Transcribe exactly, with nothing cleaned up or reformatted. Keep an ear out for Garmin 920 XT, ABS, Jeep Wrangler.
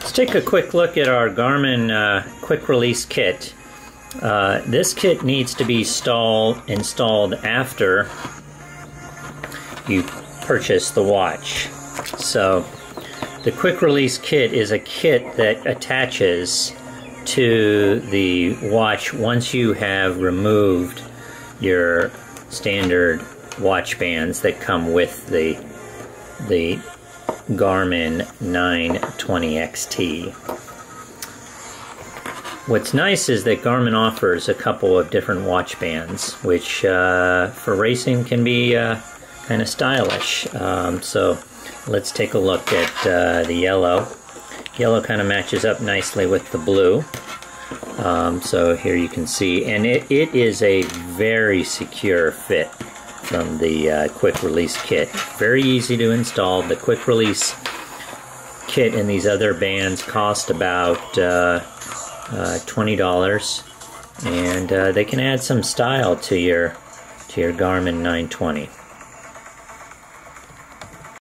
Let's take a quick look at our Garmin uh, quick release kit. Uh, this kit needs to be install, installed after you purchase the watch. So the quick release kit is a kit that attaches to the watch once you have removed your standard watch bands that come with the the Garmin nine twenty X T. What's nice is that Garmin offers a couple of different watch bands, which uh, for racing can be uh, kind of stylish. Um, so let's take a look at uh, the yellow. Yellow kind of matches up nicely with the blue. Um, so here you can see, and it, it is a very secure fit from the uh, quick release kit. Very easy to install. The quick release kit and these other bands cost about uh, uh, twenty dollars, and uh, they can add some style to your to your Garmin nine twenty.